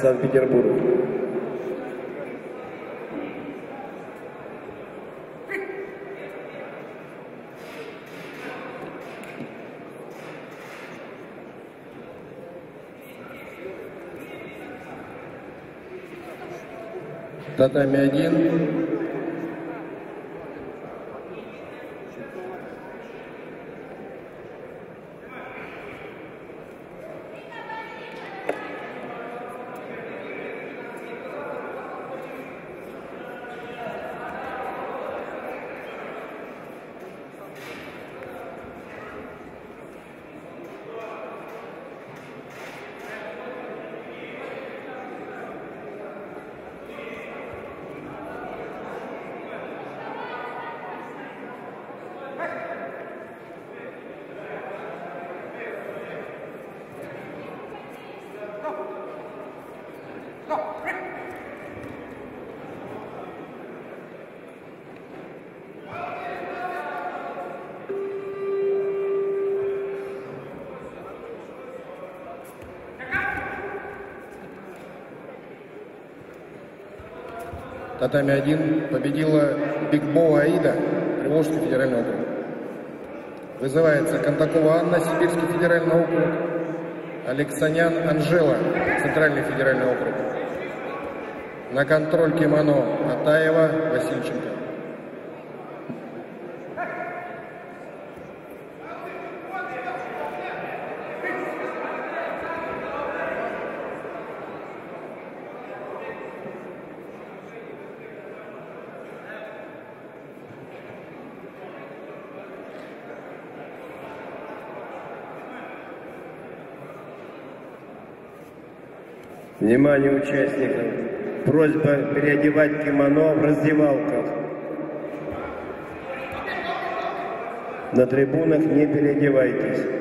Санкт-Петербург. Татами 1. Татами 1 победила Бигбо Аида, Приволжский федеральный округ. Вызывается Контакова Анна, Сибирский федеральный округ. Алексанян Анжела, Центральный федеральный округ. На контроль кимоно Атаева Васильченко. Внимание участников! Просьба переодевать кимоно в раздевалках. На трибунах не переодевайтесь.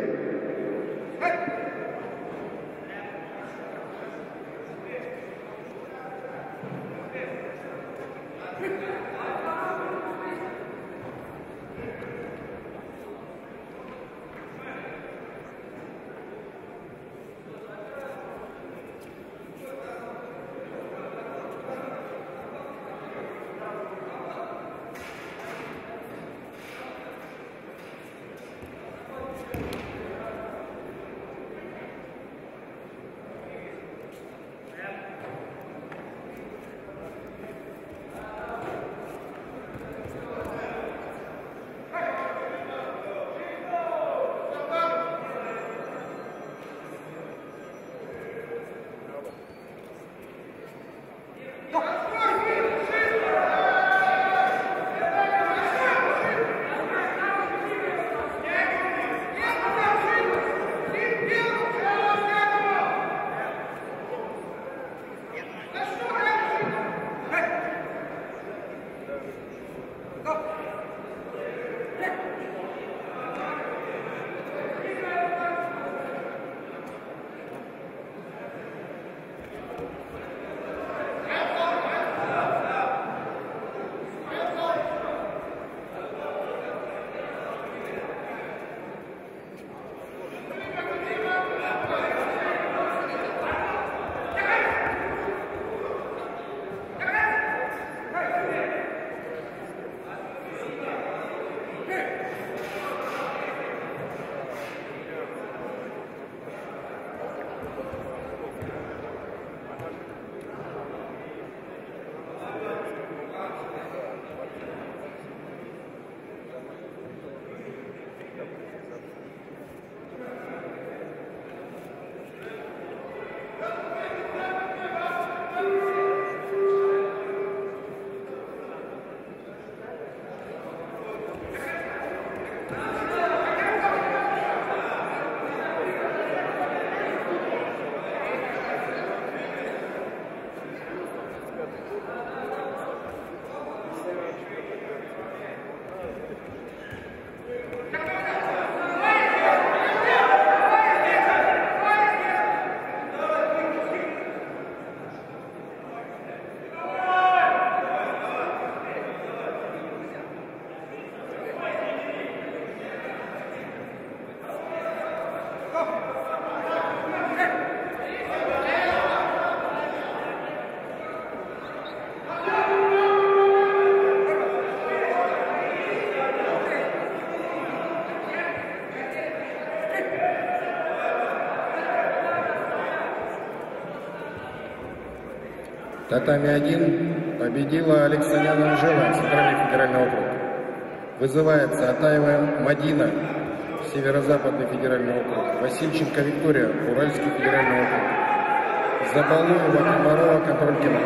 Татами-1 победила Алексанян Анжела, Центральный федеральный округ. Вызывается Атаева Мадина, Северо-западный федеральный округ. Васильченко Виктория, Уральский федеральный округ. Заболуева Комарова, Контролькина.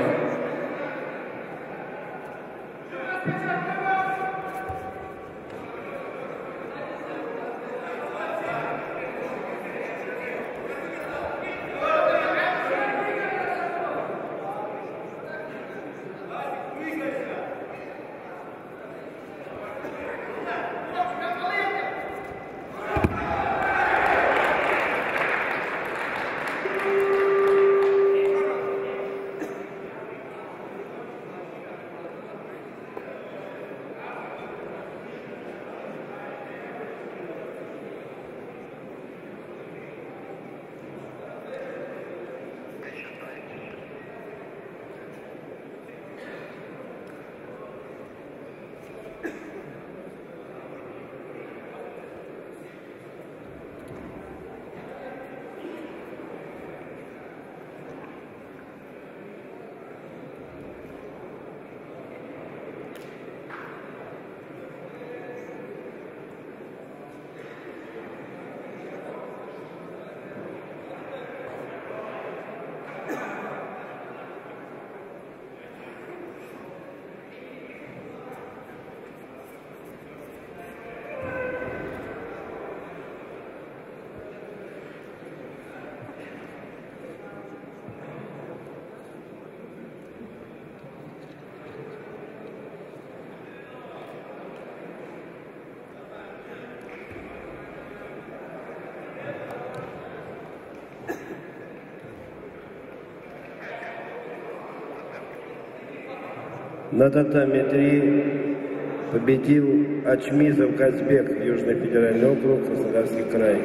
На татами-3 победил Ачмизов Казбек, Южный Федеральный округ, Краснодарский край.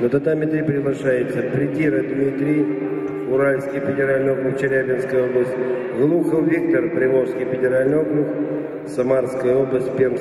На татами-3 приглашается Притира Дмитрий, Уральский Федеральный округ, Челябинская область. Глухов Виктор, Приволжский Федеральный округ, Самарская область, Пермская область.